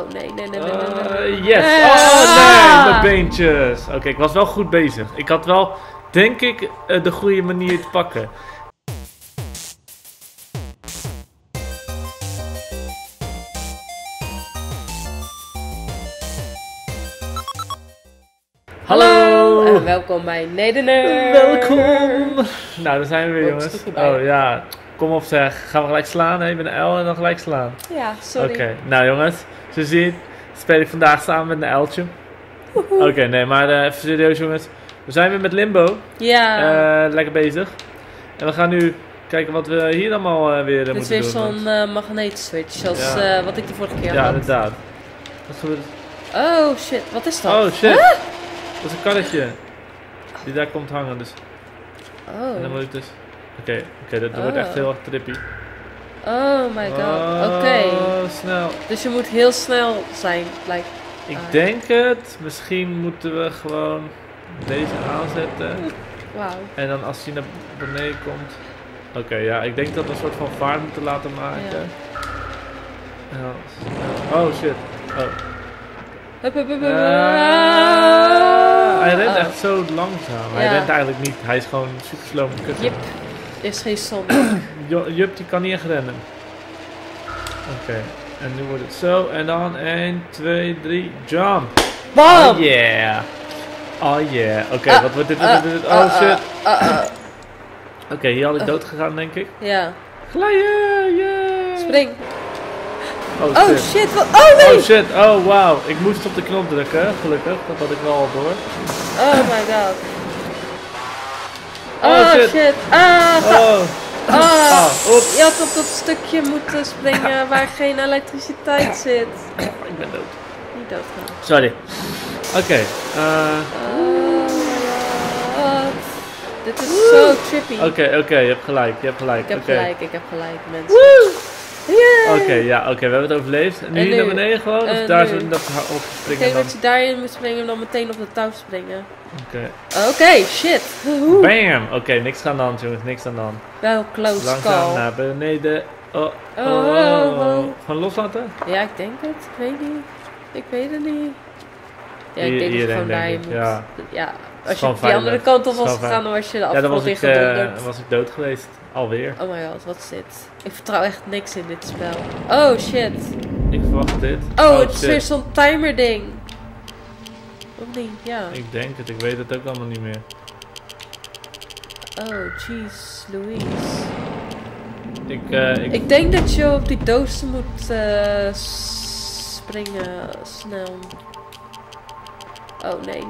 Oh, nee. Yes! Oh, nee! Mijn beentjes! Oké, ik was wel goed bezig. Ik had wel, denk ik, de goede manier te pakken. Hallo! En welkom bij NederNerds! Welkom! Nou, daar zijn we weer, jongens. Oh, ja. Kom op zeg, gaan we gelijk slaan? Nee, met een L en dan gelijk slaan. Ja, sorry. Oké, nou jongens, zoals je ziet, speel ik vandaag samen met een L'tje. Oké, nee, maar even serieus jongens. We zijn weer met Limbo. Ja. Lekker bezig. En we gaan nu kijken wat we hier allemaal weer moeten doen. Dit is weer zo'n magneetswitch, als ja. Wat ik de vorige keer had. Ja, inderdaad. Wat gebeurt er? Oh shit, wat is dat? Oh shit, huh? Dat is een karretje. Die daar komt hangen dus. Oh. En dan moet ik dus... Oké, dat wordt echt heel erg trippy. Oh my god, oké. Snel. Dus je moet heel snel zijn, lijkt. Ik denk het. Misschien moeten we gewoon deze aanzetten. Wauw. En dan als hij naar beneden komt. Oké, ja, ik denk dat we een soort van vaart moeten laten maken. Ja. Oh shit. Oh. Hij rent echt zo langzaam. Hij rent eigenlijk niet. Hij is gewoon super slow. Jip. Is geen zon. Jip die kan niet echt rennen. Oké, en nu wordt het zo. En dan 1, 2, 3, jump! Wow! Oh yeah! Oh yeah! Oké, wat wordt dit? Oh shit! Oké, hier had ik dood gegaan, denk ik. Ja. Glijden! Yeah! Spring! Oh shit! Oh nee! Oh shit! Oh wow! Ik moest op de knop drukken, gelukkig. Dat had ik wel al door. Oh my god! Oh shit! Je had op dat stukje moeten springen waar geen elektriciteit zit. Ik ben dood. Niet doodgaan. Sorry. Oké. Dit is zo trippy. Oké, je hebt gelijk. Ik heb gelijk, mensen. Oké, we hebben het overleefd. En nu naar beneden gewoon? Of daar zo op springen? Ik denk dat je daarin moet springen en dan meteen op de touw springen. Oké, shit. Bam! Oké, niks aan de hand jongens, niks aan de hand. Wel close call. Langzaam naar beneden. Gewoon loslaten? Ja, ik denk het. Ik weet niet. Ik weet het niet. Ja, ik denk dat je gewoon daarin moet. Ja, als je die andere kant op was gegaan, dan was je de afgrond in gedonderd. Ja, dan was ik dood geweest. Alweer. Oh my god, wat is dit? Ik vertrouw echt niks in dit spel. Oh shit. Ik verwacht dit. Oh, het is weer zo'n timer ding. Of niet? Ja. Ik denk het, ik weet het ook allemaal niet meer. Oh, jeez, Louise. Ik denk dat je op die doos moet springen snel. Oh nee.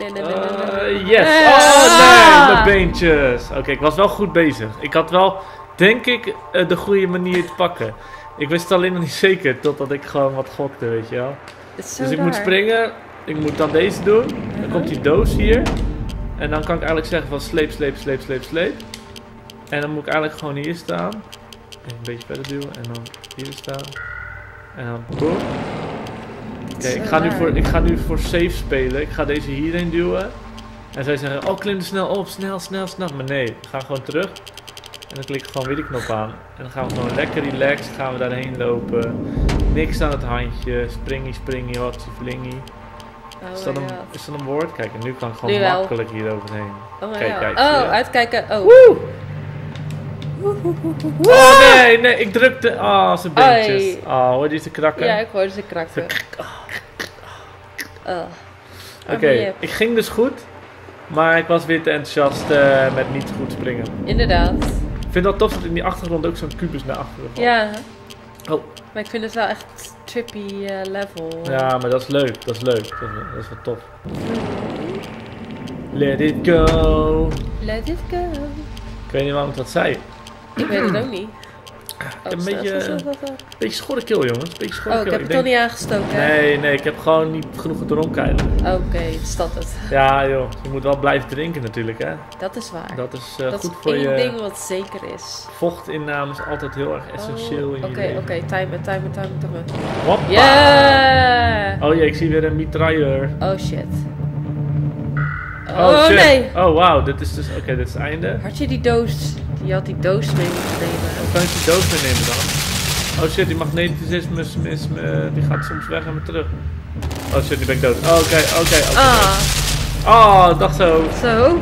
Yes! Oh nee, mijn beentjes! Oké, ik was wel goed bezig. Ik had wel, denk ik, de goede manier te pakken. Ik wist het alleen nog niet zeker, totdat ik gewoon wat gokte, weet je wel. Dus ik moet springen, ik moet dan deze doen. Dan komt die doos hier. En dan kan ik eigenlijk zeggen van sleep. En dan moet ik eigenlijk gewoon hier staan. En een beetje verder duwen en dan hier staan. En dan boom. Oké, ik ga nu voor safe spelen. Ik ga deze hierheen duwen. En zij zeggen, oh klim er snel op, snel. Maar nee, we gaan gewoon terug. En dan klik ik gewoon weer die knop aan. En dan gaan we gewoon lekker relaxed, gaan we daarheen lopen. Niks aan het handje, springie, hopsie, flingie. Oh is dat een woord? Kijk, en nu kan ik gewoon makkelijk hier overheen. Oh kijk, uitkijken, Woe! Oh nee, ik drukte. Oh, zijn beentjes. Oh, hoorde je ze krakken? Ja, ik hoorde ze krakken. Oké, ik ging dus goed, maar ik was weer te enthousiast met niet goed springen. Inderdaad. Ik vind dat tof dat in die achtergrond ook zo'n kubus naar achteren valt. Ja. Oh. Maar ik vind het wel echt trippy level. Ja, maar dat is leuk, dat is wel tof. Let it go. Let it go. Ik weet niet waarom ik dat zei. Ik weet het ook niet. Een beetje schorre keel, jongens. Oh, ik heb het toch niet aangestoken? Nee, ik heb gewoon niet genoeg gedronken eigenlijk. Oké, is dat het? Ja, joh. Je moet wel blijven drinken natuurlijk, hè. Dat is waar. Dat is goed voor je... Dat is één ding wat zeker is. Vochtinname is altijd heel erg essentieel in je leven. Oké, timen. Hoppa! Yeah! Oh ja, ik zie weer een mitrailleur. Oh shit. Oh shit. Nee! Oh wauw, dit is dus... Oké, dit is het einde. Had je die doos... Je had die doos mee moeten nemen. Hoe kan je die doos meenemen dan? Oh shit, die magnetisme die gaat soms weg en weer terug. Oh shit, die ben ik dood. Oké. Ah. Oh, dacht zo. Zo.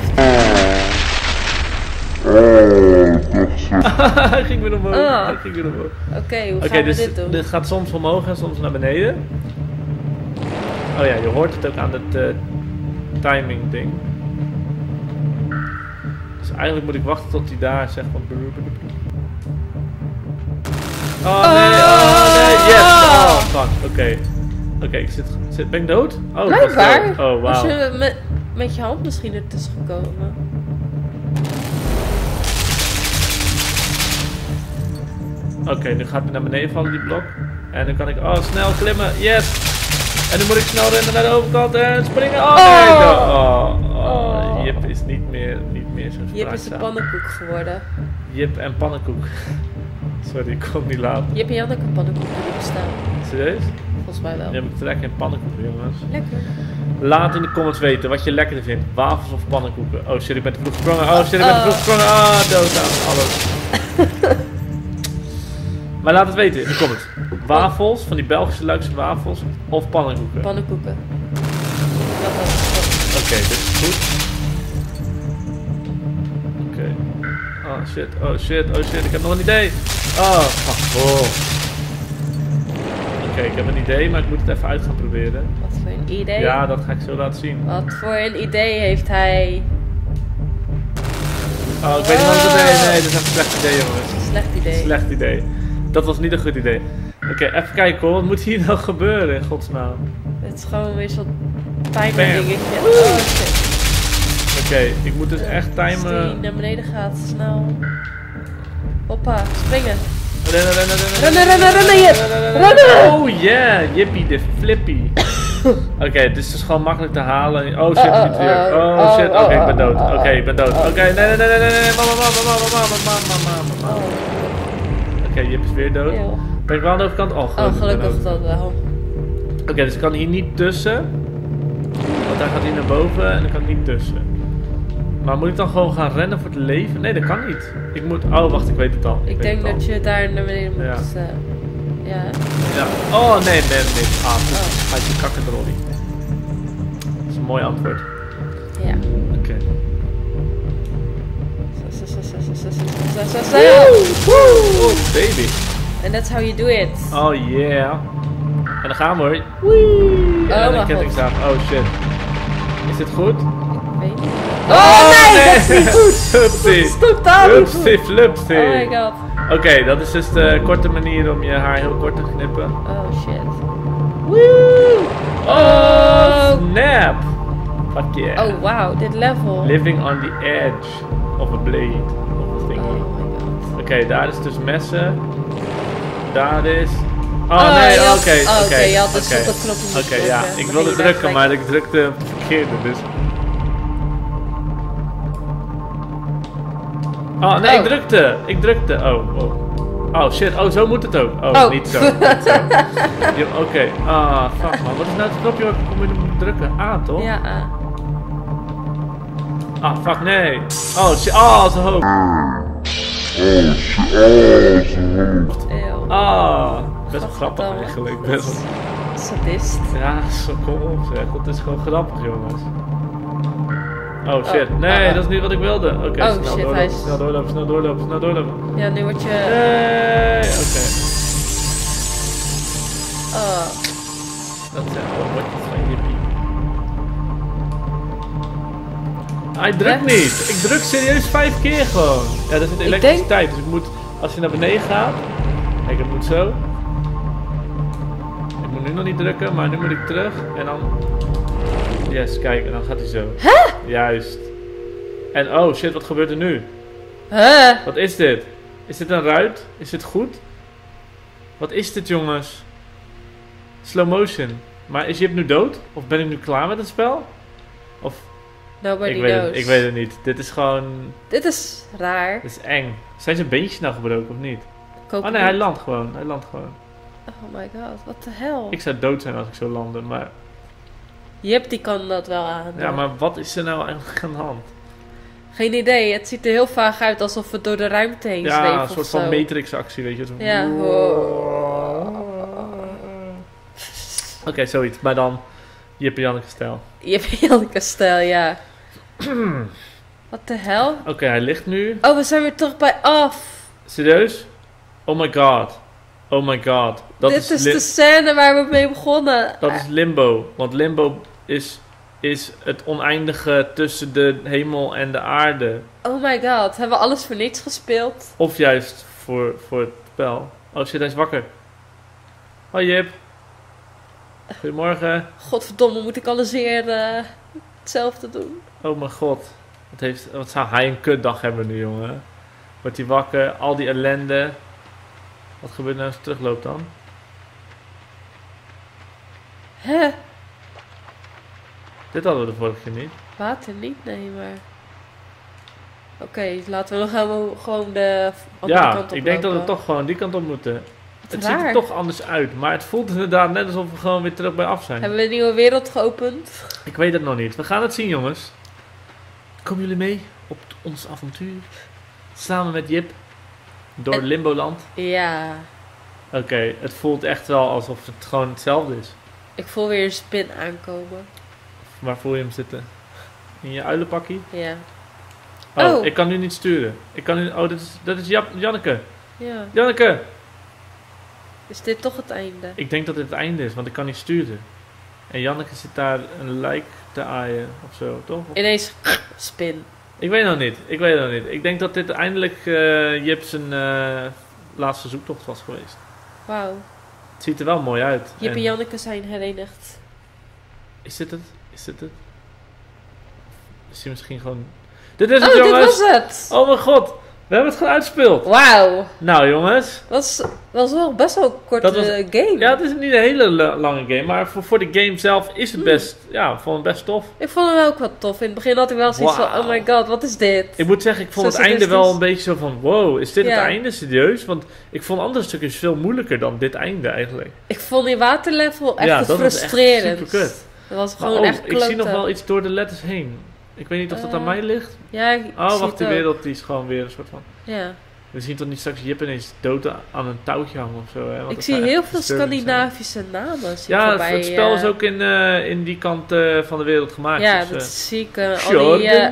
Hij ging weer omhoog. Oké, hoe gaan we dit doen? Dit gaat soms omhoog en soms naar beneden. Oh ja, je hoort het ook aan het timing ding. Dus eigenlijk moet ik wachten tot hij daar zegt van... Oh nee, yes! Oh fuck, oké, ben ik dood? Oh, blijkbaar. Ik was dood. Oh, wauw. Als je met je hand misschien ertussen gekomen. Oké, nu gaat hij naar beneden vallen, die blok. En dan kan ik, snel klimmen, yes! En dan moet ik snel rennen naar de overkant en springen. Oh nee, Jip is niet meer zo spraakzaam. Jip is een pannenkoek geworden. Jip en pannenkoek. Sorry, ik kom niet laat. Jip en Janneke pannenkoek die bestaan. Serieus? Volgens mij wel. Dan heb ik trek in pannenkoeken, jongens. Lekker. Laat in de comments weten wat je lekkerder vindt. Wafels of pannenkoeken. Oh shit, ik ben te vroeg gesprongen. Ah, dood aan alles. Maar laat het weten in de comments. Wafels, van die Belgische leukste wafels, of pannenkoeken? Pannenkoeken. Oké, dit is goed. Oké. Oh shit, ik heb nog een idee. Oké, ik heb een idee, maar ik moet het even uit gaan proberen. Wat voor een idee? Ja, dat ga ik zo laten zien. Wat voor een idee heeft hij? Oh, ik weet niet wat het idee. Nee, dat is echt een slecht idee, jongens. Slecht idee. Dat was niet een goed idee. Oké, even kijken hoor. Wat moet hier nou gebeuren in godsnaam? Het is gewoon weer zo'n timer dingetje. Oké, ik moet dus echt timen. Als die naar beneden gaat, snel. Hoppa, springen. Rennen, Jip! Rennen! Oh yeah, Jippie de flippie. Oké, dit is dus gewoon makkelijk te halen. Oh shit, niet weer. Oh shit, oké, ik ben dood. Oké, nee. Mama. Oké, Jip is weer dood. Ben ik wel aan de overkant? Oh, gelukkig dat wel. Oké, dus ik kan hier niet tussen. Want daar gaat hij naar boven en dan kan ik niet tussen. Maar moet ik dan gewoon gaan rennen voor het leven? Nee, dat kan niet. Ik moet... Oh, wacht, ik weet het al. Ik denk dat je daar naar beneden moet... Ja. Oh, nee. Ah, ga je kakken de rollie. Dat is een mooi antwoord. Ja. Oké. Zo. Baby. And that's how you do it. Oh, yeah. En dan gaan we hoor. Wee. En dan kettingzaag. Oh, shit. Is dit goed? Ik weet niet. Oh nee, dat is niet goed. Hupsie. Stop daar. Hupsie, flupsie. Oh my god. Oké, dat is dus de korte manier om je haar heel kort te knippen. Oh shit. Woo! Oh snap! Fuck yeah. Oh wow, dit level. Living on the edge of a blade. Of a thingy. Oké, daar is dus messen. Daar is... Oh nee, oké. Je had dus op dat knopje moeten drukken. Ja, ik wilde drukken, maar ik drukte hem verkeerd dus. Oh nee, ik drukte. Oh shit, zo moet het ook. Niet zo. Oké. Ah, fuck man. Wat is nou het knopje waar ik moet drukken? A toch? Ja, A. Ah, fuck nee. Oh shit, zijn hoofd. Best wel grappig eigenlijk. Sadist. Ja, zo kom op zeg. Dat is gewoon grappig jongens. Oh shit, nee, dat is niet wat ik wilde. Oké, snel doorlopen. Ja, nu word je... Nee, oké. Dat is echt wel wat van Jippie. Hij drukt niet! Ik druk serieus 5 keer gewoon. Ja, dat is een elektriciteit, dus ik moet... Als je naar beneden gaat... Kijk, dat moet zo. Ik moet nu nog niet drukken, maar nu moet ik terug. En dan... Yes, kijk, en dan gaat hij zo. Huh? Juist. En oh shit, wat gebeurt er nu? Huh? Wat is dit? Is dit een ruit? Is dit goed? Wat is dit, jongens? Slow motion. Maar is Jip nu dood? Of ben ik nu klaar met het spel? Of... Ik weet het niet. Dit is gewoon... Dit is raar. Dit is eng. Zijn zijn beentjes nou gebroken of niet? Nee, hij landt gewoon. Oh my god, what the hell? Ik zou dood zijn als ik zo landde, maar... Jip die kan dat wel aan. Ja, maar wat is er nou eigenlijk aan de hand? Geen idee, het ziet er heel vaag uit alsof het door de ruimte heen zweeft. Ja, een soort van Matrix-actie, weet je. Zo. Ja. Oké, zoiets. Maar dan Jip en Janneke-stijl. Jip en Janneke-stijl, ja. Wat de hel? Oké, hij ligt nu. Oh, we zijn weer toch bij af. Serieus? Oh my god. Oh my god. Dit is de scène waar we mee begonnen. Dat is Limbo. Want Limbo is het oneindige tussen de hemel en de aarde. Oh my god. Hebben we alles voor niets gespeeld? Of juist voor het spel. Oh shit, hij is wakker. Hoi Jip. Goedemorgen. Godverdomme, moet ik alles weer hetzelfde doen? Oh mijn god. Wat zou hij een kutdag hebben nu, jongen? Wordt hij wakker, al die ellende. Wat gebeurt nou als hij terugloopt dan? Hè? Dit hadden we de vorige keer niet. Water niet, nee, maar... Oké, laten we nog gewoon de andere kant op lopen. Ik denk dat we toch gewoon die kant op moeten. Het ziet er toch anders uit, maar het voelt inderdaad net alsof we gewoon weer terug bij af zijn. Hebben we een nieuwe wereld geopend? Ik weet het nog niet. We gaan het zien, jongens. Komen jullie mee op ons avontuur? Samen met Jip. Door Limboland. Ja. Oké, het voelt echt wel alsof het gewoon hetzelfde is. Ik voel weer een spin aankomen. Waar voel je hem zitten? In je uilenpakkie? Ja. Oh, ik kan nu niet sturen. Ik kan nu... Oh, dat is Janneke. Ja. Janneke! Is dit toch het einde? Ik denk dat dit het einde is, want ik kan niet sturen. En Janneke zit daar een lijk te aaien of zo, toch? Ineens spin. Ik weet het nog niet. Ik denk dat dit eindelijk Jip zijn laatste zoektocht was geweest. Wauw. Het ziet er wel mooi uit. Jip en Janneke zijn herenigd. Is dit het? Is dit het? Is hij misschien gewoon... Dit is het, jongens! Dit was het! Oh mijn god! We hebben het gewoon uitgespeeld. Wauw. Nou, jongens. Dat was wel best wel een korte game. Ja, het is niet een hele lange game. Maar voor de game zelf is het best... Ja, ik vond het best tof. Ik vond hem ook wel tof. In het begin had ik wel zoiets van... Oh my god, wat is dit? Ik moet zeggen, ik vond het einde wel een beetje zo van... Wow, is dit het einde? Serieus? Want ik vond andere stukjes veel moeilijker dan dit einde eigenlijk. Ik vond die waterlevel echt frustrerend. Ja, dat was echt super kut. Dat was gewoon echt klote. Ik zie nog wel iets door de letters heen. Ik weet niet of dat aan mij ligt. Ja, wacht, de wereld is gewoon weer een soort van... Ja. We zien toch niet straks Jip ineens dood aan een touwtje hangen of zo, hè? Want ik zie heel veel Scandinavische namen. Ja, het spel is ook in die kant van de wereld gemaakt. Ja, dus, dat zie ik.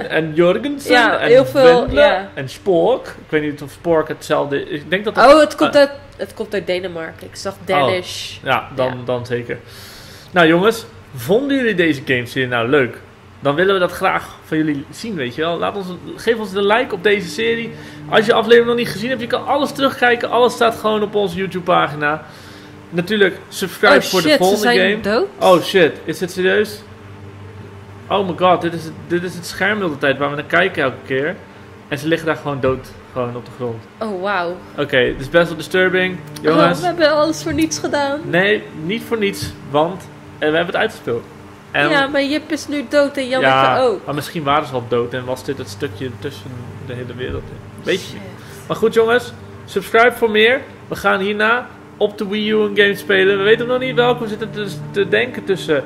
En Jorgensen. Ja, en heel veel. Ja. En Spork. Ik weet niet of Spork hetzelfde is. Ik denk dat het komt uit Denemarken. Ik zag Danish. Oh, ja, dan zeker. Nou, jongens. Vonden jullie deze gameserie nou leuk? Dan willen we dat graag van jullie zien, weet je wel. Geef ons de like op deze serie. Als je de aflevering nog niet gezien hebt, je kan alles terugkijken. Alles staat gewoon op onze YouTube-pagina. Natuurlijk, subscribe voor de volgende game. Dood? Oh shit, is dit serieus? Oh my god, dit is het scherm de hele tijd waar we naar kijken elke keer. En ze liggen daar gewoon dood, gewoon op de grond. Oh wauw. Oké, dit is best wel disturbing, jongens. Oh, we hebben alles voor niets gedaan. Nee, niet voor niets, want we hebben het uitgespeeld. En ja, maar Jip is nu dood en Janneke ook. Maar misschien waren ze al dood en was dit het stukje tussen de hele wereld in. Weet je. Maar goed, jongens. Subscribe voor meer. We gaan hierna op de Wii U een game spelen. We weten nog niet welke. We zitten te denken tussen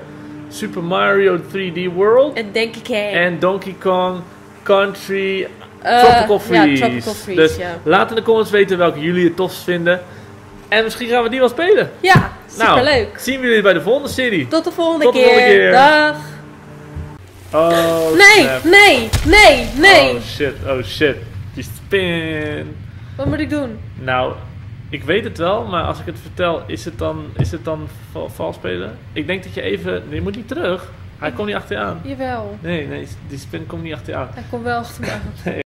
Super Mario 3D World. En Donkey Kong. En Donkey Kong Country Tropical Freeze. Ja, Tropical Freeze, dus laat in de comments weten welke jullie het tofst vinden. En misschien gaan we die wel spelen. Ja, superleuk. Nou, zien we jullie bij de volgende serie. Tot de volgende keer. Dag. Oh, nee. Oh shit. Die spin. Wat moet ik doen? Nou, ik weet het wel, maar als ik het vertel, is het dan vals spelen? Ik denk dat je even... Nee, je moet niet terug. Hij komt niet achter je aan. Jawel. Nee, die spin komt niet achter je aan. Hij komt wel achter me aan. Nee.